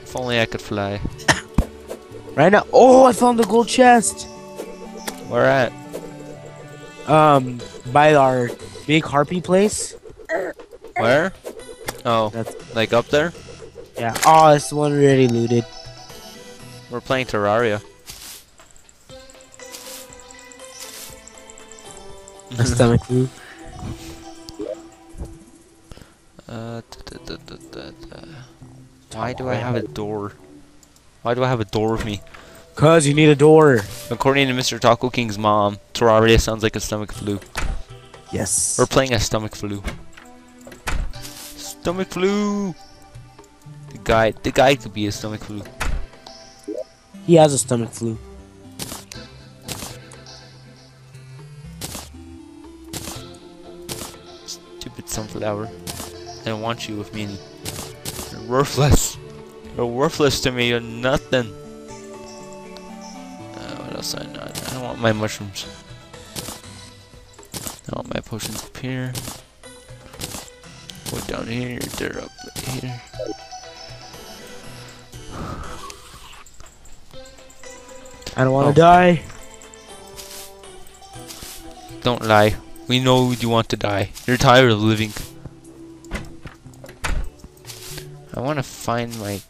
If only I could fly. Right now. Oh, I found the gold chest. Where at? By our big harpy place. Where? Oh, that's like up there. Yeah. Oh, it's the one we already looted. We're playing Terraria. My stomach flew. Why do I have a door? Why do I have a door with me? Cause you need a door. According to Mr. Taco King's mom, Terraria sounds like a stomach flu. Yes. We're playing a stomach flu. Stomach flu. The guy could be a stomach flu. He has a stomach flu. Stupid sunflower. I don't want you with me. You're worthless. You're worthless to me. You're nothing. What else I not? I don't want my mushrooms. I want my potions up here. Go down here. They're up here. I don't want to die. Don't lie. We know you want to die. You're tired of living. I want to find my...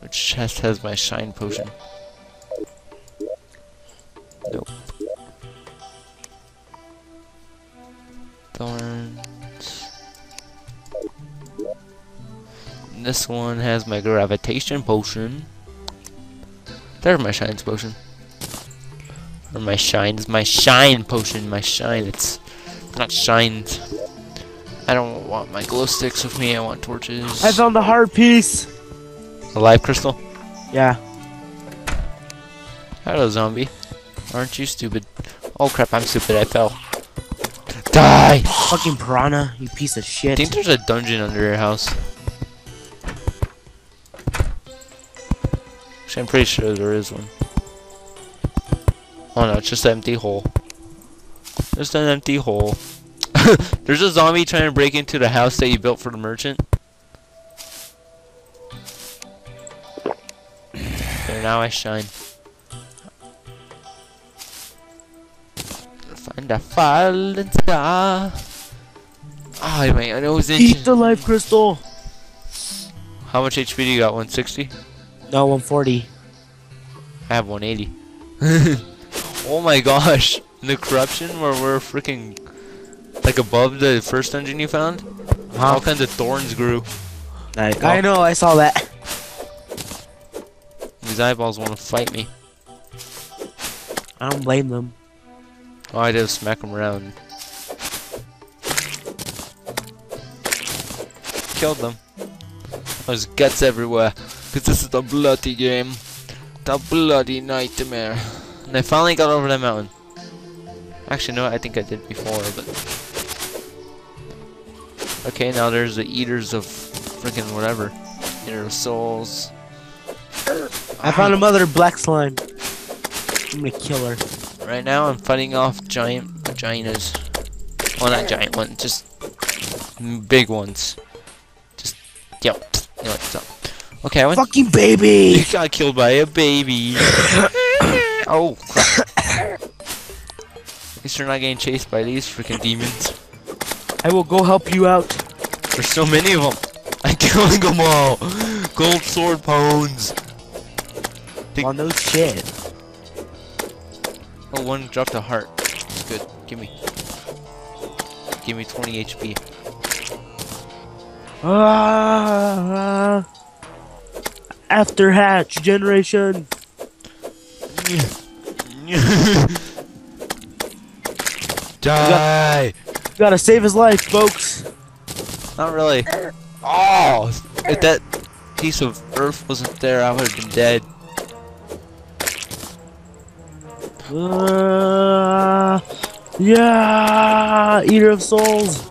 Which chest has my shine potion? Nope. Thorns. And this one has my gravitation potion. There's my shines potion. Or my shine is my shine potion. My shine. It's not shined. I don't want my glow sticks with me. I want torches. I found the heart piece. A live crystal? Yeah. Hello, zombie. Aren't you stupid? Oh crap! I'm stupid. I fell. Die! Fucking piranha! You piece of shit. I think there's a dungeon under your house. I'm pretty sure there is one. Oh no, it's just an empty hole. Just an empty hole. There's a zombie trying to break into the house that you built for the merchant. Okay, now I shine. Find a fallen star. Oh man, I know it's itching. Eat the life crystal. How much HP do you got? 160? No, 140. I have 180. Oh my gosh. The corruption where we're freaking like above the first dungeon you found? Huh? All kinds of thorns grew. Nice. I know, I saw that. These eyeballs want to fight me. I don't blame them. All I did was smack them around. Killed them. There's guts everywhere. Cause this is the bloody game. The bloody nightmare. And I finally got over that mountain. Actually, no, I think I did before, but... Okay, now there's the eaters of freaking whatever. Eater of souls. I found another black slime. I'm gonna kill her. Right now, I'm fighting off giant vaginas. Well, not giant ones, just... big ones. Just... Yo. No, it's up. Okay, I went. Fucking baby! You got killed by a baby. Oh, crap. At least you're not getting chased by these freaking demons. I will go help you out. There's so many of them. I'm killing them all. Gold sword pounds. Oh, no shit. Oh, one dropped a heart. That's good. Give me 20 HP. Ah. After hatch generation. Die! You gotta save his life, folks. Not really. Oh, if that piece of earth wasn't there, I would have been dead. Yeah, eater of souls.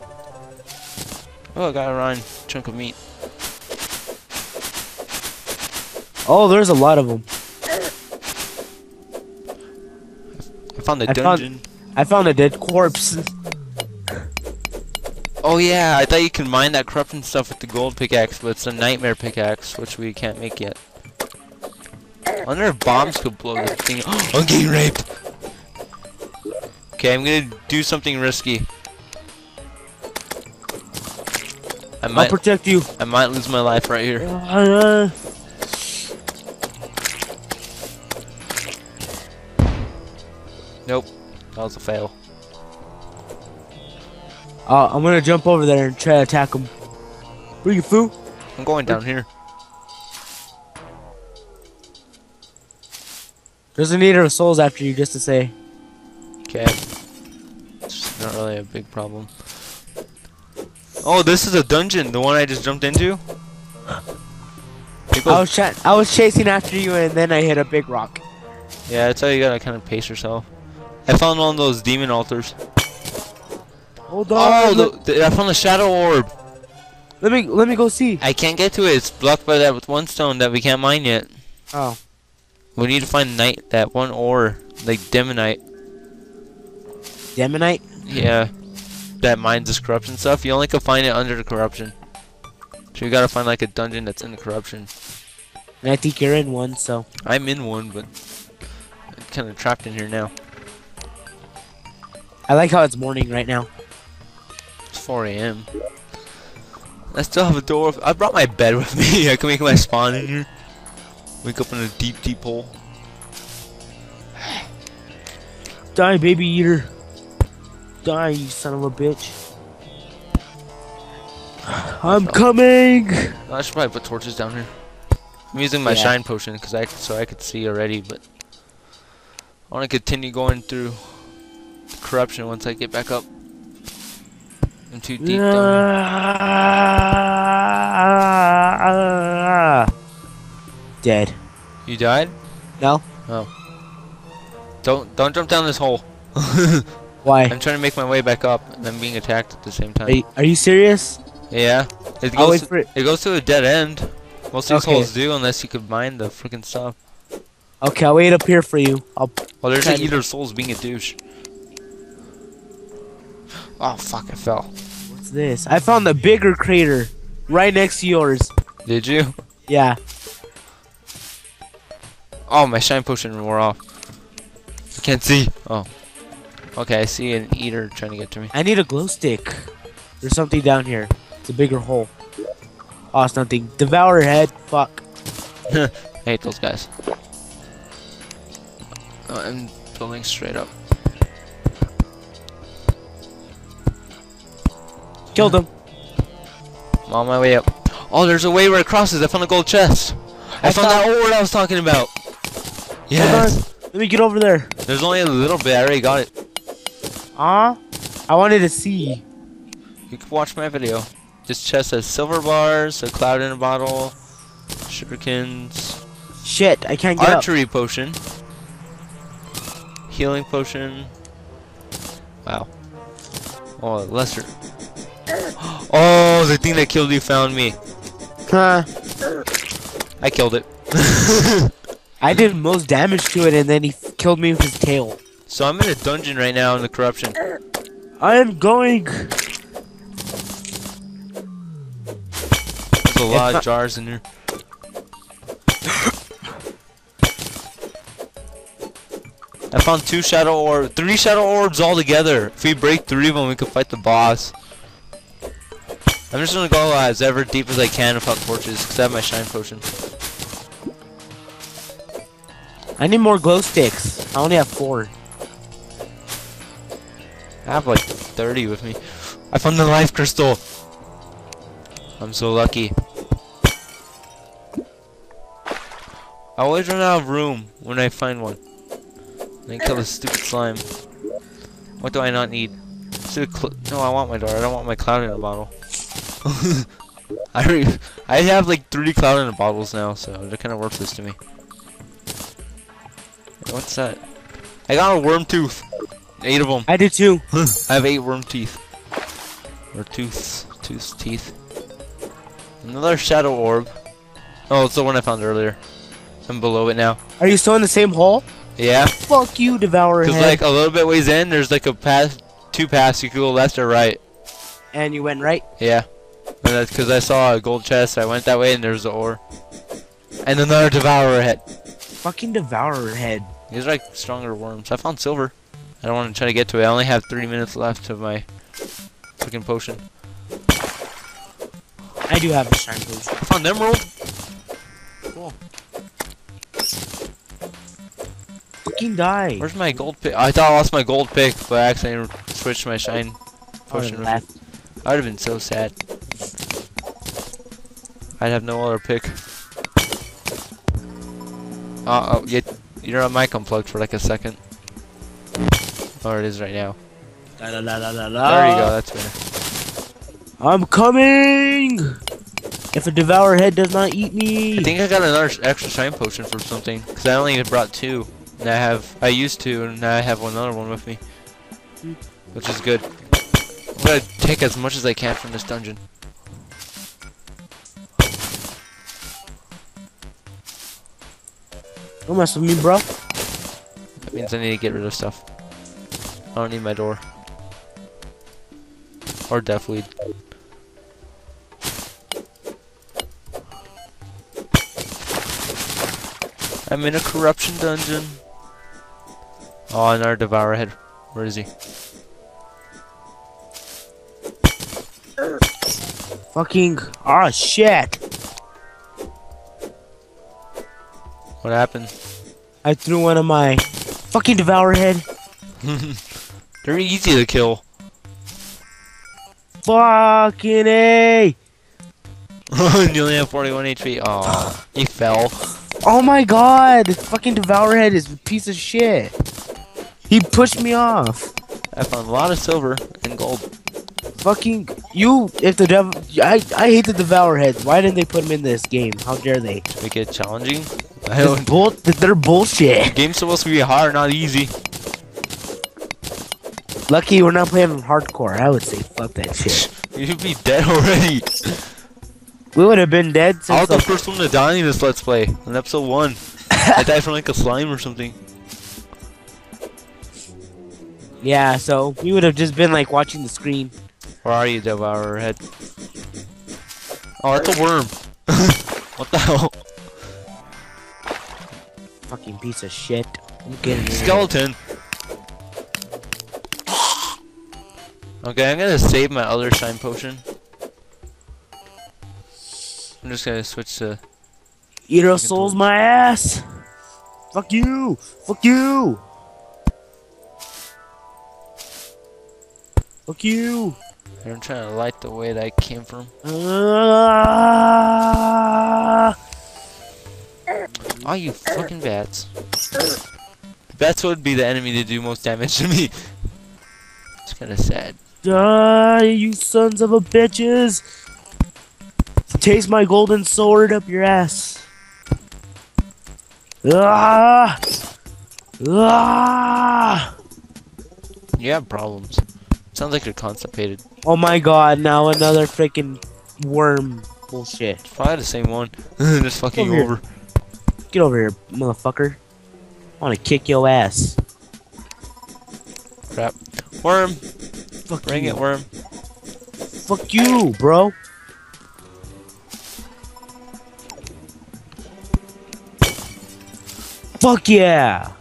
Oh, I got a round chunk of meat. Oh, there's a lot of them. I found a dungeon. I found a dead corpse. Oh yeah, I thought you can mine that corruption and stuff with the gold pickaxe, but it's a nightmare pickaxe, which we can't make yet. I wonder if bombs could blow this thing. Oh, I'm getting raped! Okay, I'm gonna do something risky. I'll protect you. I might lose my life right here. Nope, that was a fail. I'm gonna jump over there and try to attack him. Where you foo? I'm going down here. There's a needer of souls after you, just to say. Okay. It's not really a big problem. Oh, this is a dungeon, the one I just jumped into. I was chasing after you, and then I hit a big rock. Yeah, that's how you gotta kind of pace yourself. I found one of those demon altars. Hold on. Oh, I found the shadow orb. Let me go see. I can't get to it. It's blocked by that with one stone that we can't mine yet. Oh. We need to find that one ore, like Demonite. Demonite? Yeah. That mines this corruption stuff. You only can find it under the corruption. So you gotta find like a dungeon that's in the corruption. And I think you're in one, so. I'm in one, but I'm kind of trapped in here now. I like how it's morning right now. 4 a.m. I still have a door. I brought my bed with me. I can make my spawn in here. Wake up in a deep, deep hole. Die, baby eater. Die, you son of a bitch. I'm coming. I should probably put torches down here. I'm using my shine potion because so I could see already, but I want to continue going through the corruption once I get back up. I'm too deep down. Dead. You died? No. Oh. Don't jump down this hole. Why? I'm trying to make my way back up, and I'm being attacked at the same time. Are you serious? Yeah. It goes to a dead end. Most of these holes do, unless you could mine the freaking stuff. Okay, I'll wait up here for you. Well, there's an eater of souls being a douche. Oh fuck! I fell. What's this? I found the bigger crater, right next to yours. Did you? Yeah. Oh, my shine potion wore off. I can't see. Oh. Okay, I see an eater trying to get to me. I need a glow stick. There's something down here. It's a bigger hole. Oh, it's nothing. Devour head. Fuck. I hate those guys. Oh, I'm building straight up. Killed him. I'm on my way up. Oh, there's a way where it crosses. I found a gold chest. I found that ore I was talking about. Yes. Let me get over there. There's only a little bit. I already got it. I wanted to see. You can watch my video. This chest has silver bars, a cloud in a bottle, sugarcans. Shit, I can't get archery up. Potion. Healing potion. Wow. Oh, lesser. Oh, the thing that killed you found me. Huh. I killed it. I did most damage to it, and then he killed me with his tail. So I'm in a dungeon right now in the corruption. I am going. There's a lot of jars in here. I found 2 shadow orbs, 3 shadow orbs all together. If we break 3 of them, we can fight the boss. I'm just gonna go as ever deep as I can without torches, because I have my shine potion. I need more glow sticks. I only have 4. I have like 30 with me. I found the life crystal. I'm so lucky. I always run out of room when I find one. Then kill this stupid slime. What do I not need? No, I want my door. I don't want my cloud in a bottle. I have like 3 cloud in the bottles now, so they're kind of worthless to me. What's that? I got a worm tooth. 8 of them. I did too. I have 8 worm teeth. Or tooths. Teeth. Another shadow orb. Oh, it's the one I found earlier. I'm below it now. Are you still in the same hole? Yeah. Fuck you, devourer head. Because like a little bit ways in, there's like a path, 2 paths. You can go left or right. And you went right? Yeah. And that's because I saw a gold chest. I went that way and there's the ore. And another devourer head. Fucking devourer head. These are like stronger worms. I found silver. I don't want to try to get to it. I only have 3 minutes left of my fucking potion. I do have a shine potion. I found emerald. Cool. Fucking die. Where's my gold pick? I thought I lost my gold pick, but I accidentally switched my shine potion. I would have been so sad. I'd have no other pick. Uh oh, you're on mic unplugged for like a second. Or it is right now. La, la, la, la, la. There you go, that's better. I'm coming! If a devourer head does not eat me! I think I got another extra shine potion for something. Because I only brought two. And I used two, and now I have another one with me. Which is good. I'm gonna take as much as I can from this dungeon. Don't mess with me, bro. That means I need to get rid of stuff. I don't need my door. Or deathweed. I'm in a corruption dungeon. Oh, another devourer head. Where is he? Fucking. Ah, shit. What happened? I threw one of my fucking devourer head. They're easy to kill. Fucking A! You only have 41 HP. Aw, he fell. Oh my god! This fucking devourer head is a piece of shit. He pushed me off. I found a lot of silver and gold. Fucking you! If the devil, I hate the devourer heads. Why didn't they put them in this game? How dare they? Should we get challenging? I don't. They're bullshit. The game's supposed to be hard, not easy. Lucky we're not playing hardcore. I would say fuck that shit. You'd be dead already. We would have been dead since I was the first one to die in this Let's Play. In episode 1. I died from like a slime or something. Yeah, so we would have just been like watching the screen. Where are you, devourer head? Oh, that's a worm. What the hell? Fucking piece of shit. I'm getting skeleton. Okay, I'm gonna save my other shine potion. I'm just gonna switch to. Eater of Souls, my ass! Fuck you! Fuck you! Fuck you! I'm trying to light the way that I came from. Oh, you fucking bats. Bats would be the enemy to do most damage to me. It's kinda sad. Die, you sons of a bitches! Taste my golden sword up your ass. Ah! Ah! You have problems. Sounds like you're constipated. Oh my god, now another freaking worm bullshit. It's probably the same one. Just fucking you over. Get over here, motherfucker. I wanna kick your ass. Crap. Worm! Fuck Bring you. It, worm. Fuck you, bro. Fuck yeah!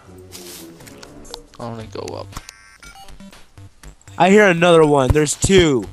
I wanna go up. I hear another one. There's two.